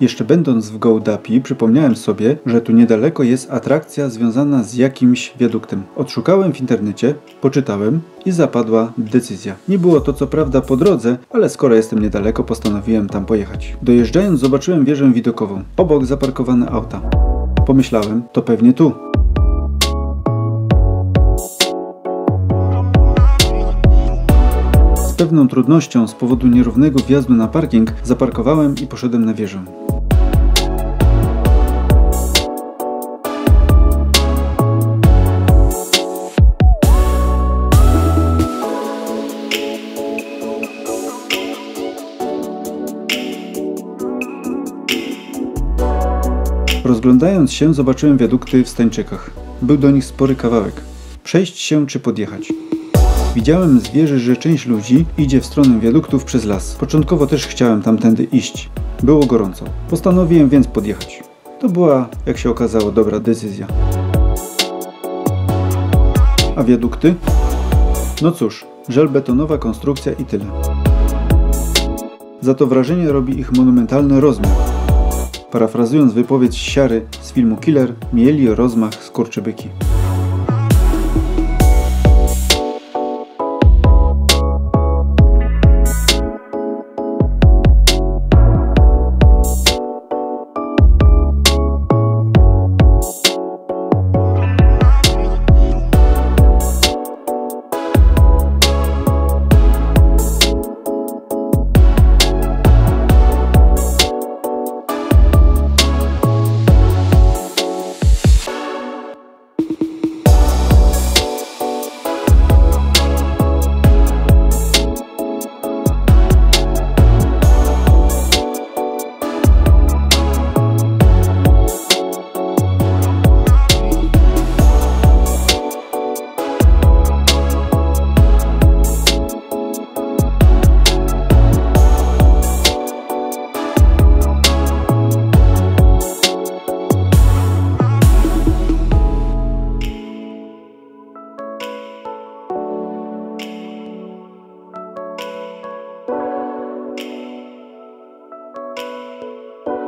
Jeszcze będąc w Gołdapi, przypomniałem sobie, że tu niedaleko jest atrakcja związana z jakimś wiaduktem. Odszukałem w internecie, poczytałem i zapadła decyzja. Nie było to co prawda po drodze, ale skoro jestem niedaleko, postanowiłem tam pojechać. Dojeżdżając zobaczyłem wieżę widokową, obok zaparkowane auta. Pomyślałem, to pewnie tu. Z pewną trudnością z powodu nierównego wjazdu na parking zaparkowałem i poszedłem na wieżę. Rozglądając się zobaczyłem wiadukty w Stańczykach. Był do nich spory kawałek. Przejść się czy podjechać. Widziałem z wieży, że część ludzi idzie w stronę wiaduktów przez las. Początkowo też chciałem tamtędy iść. Było gorąco. Postanowiłem więc podjechać. To była, jak się okazało, dobra decyzja. A wiadukty? No cóż, żelbetonowa konstrukcja i tyle. Za to wrażenie robi ich monumentalny rozmiar. Parafrazując wypowiedź Siary z filmu Killer, mieli rozmach skurczybyki.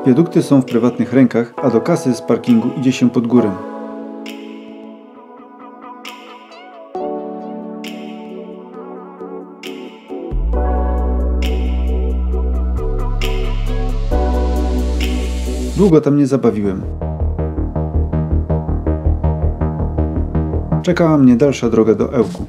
Wiadukty są w prywatnych rękach, a do kasy z parkingu idzie się pod górę. Długo tam nie zabawiłem. Czekała mnie dalsza droga do Ełku.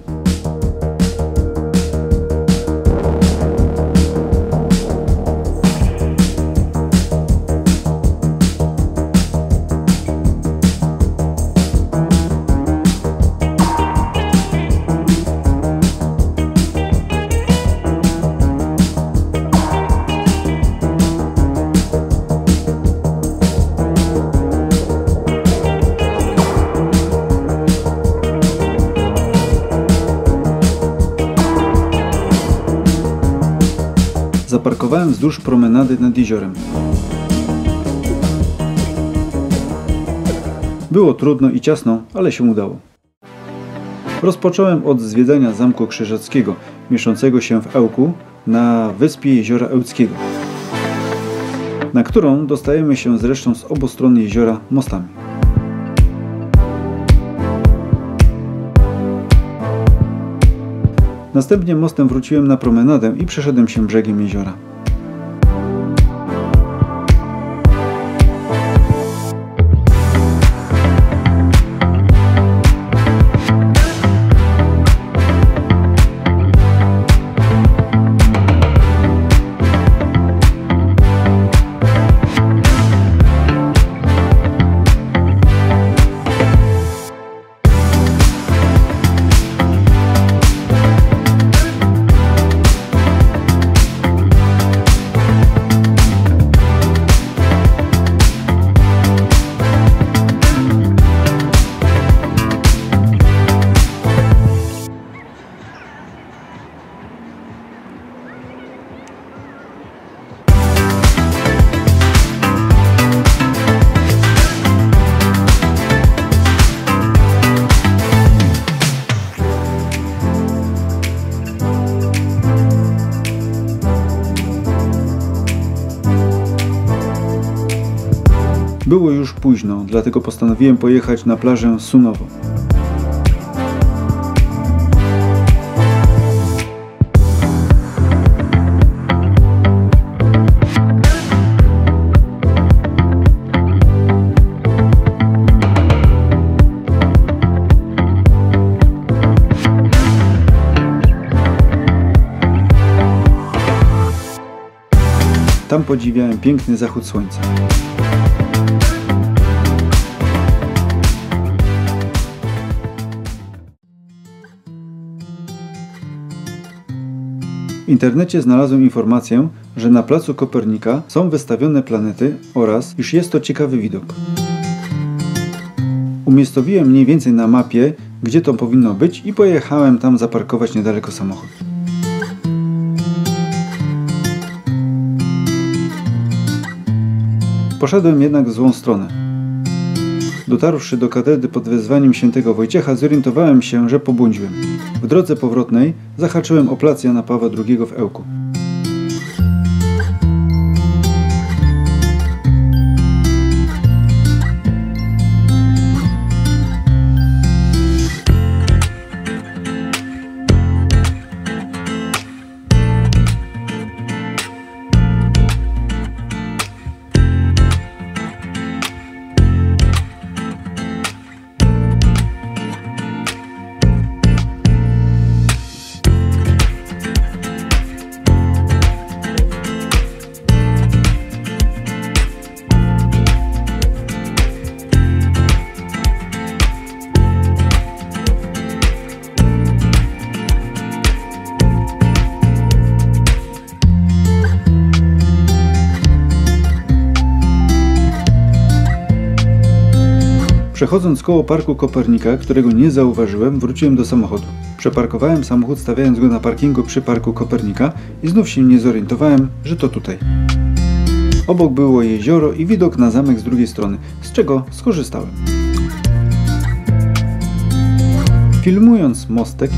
Zaparkowałem wzdłuż promenady nad jeziorem. Było trudno i ciasno, ale się udało. Rozpocząłem od zwiedzania Zamku Krzyżackiego, mieszczącego się w Ełku na wyspie Jeziora Ełckiego, na którą dostajemy się zresztą z obu stron jeziora mostami. Następnie mostem wróciłem na promenadę i przeszedłem się brzegiem jeziora. Było już późno, dlatego postanowiłem pojechać na plażę Sunowo. Tam podziwiałem piękny zachód słońca. W internecie znalazłem informację, że na placu Kopernika są wystawione planety oraz iż jest to ciekawy widok. Umiejscowiłem mniej więcej na mapie, gdzie to powinno być i pojechałem tam zaparkować niedaleko samochód. Poszedłem jednak w złą stronę. Dotarłszy do katedry pod wezwaniem świętego Wojciecha, zorientowałem się, że pobłądziłem. W drodze powrotnej zahaczyłem o plac Jana Pawła II w Ełku. Przechodząc koło parku Kopernika, którego nie zauważyłem, wróciłem do samochodu. Przeparkowałem samochód, stawiając go na parkingu przy parku Kopernika i znów się nie zorientowałem, że to tutaj. Obok było jezioro i widok na zamek z drugiej strony, z czego skorzystałem. Filmując mostek,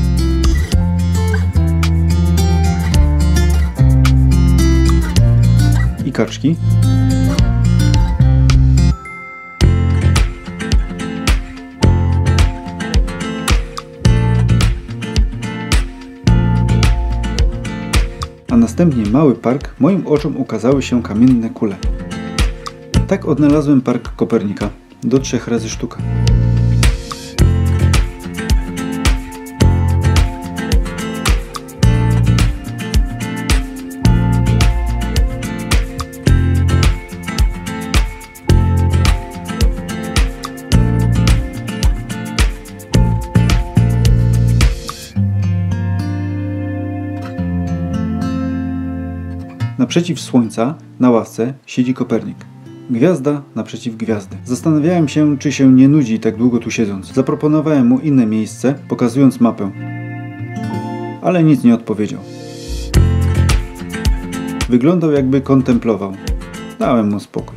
i kaczki, a następnie mały park, moim oczom ukazały się kamienne kule. Tak odnalazłem park Kopernika, do 3 razy sztuka. Naprzeciw słońca, na ławce, siedzi Kopernik. Gwiazda naprzeciw gwiazdy. Zastanawiałem się, czy się nie nudzi tak długo tu siedząc. Zaproponowałem mu inne miejsce, pokazując mapę. Ale nic nie odpowiedział. Wyglądał, jakby kontemplował. Dałem mu spokój.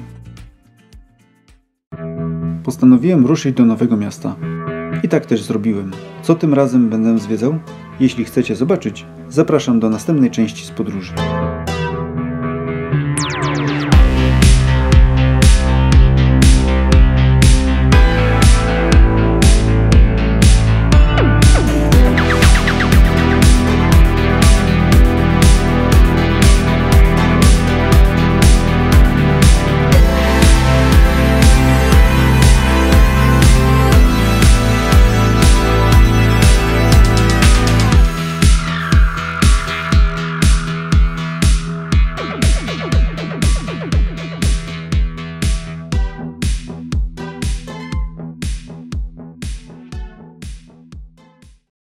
Postanowiłem ruszyć do nowego miasta. I tak też zrobiłem. Co tym razem będę zwiedzał? Jeśli chcecie zobaczyć, zapraszam do następnej części z podróży.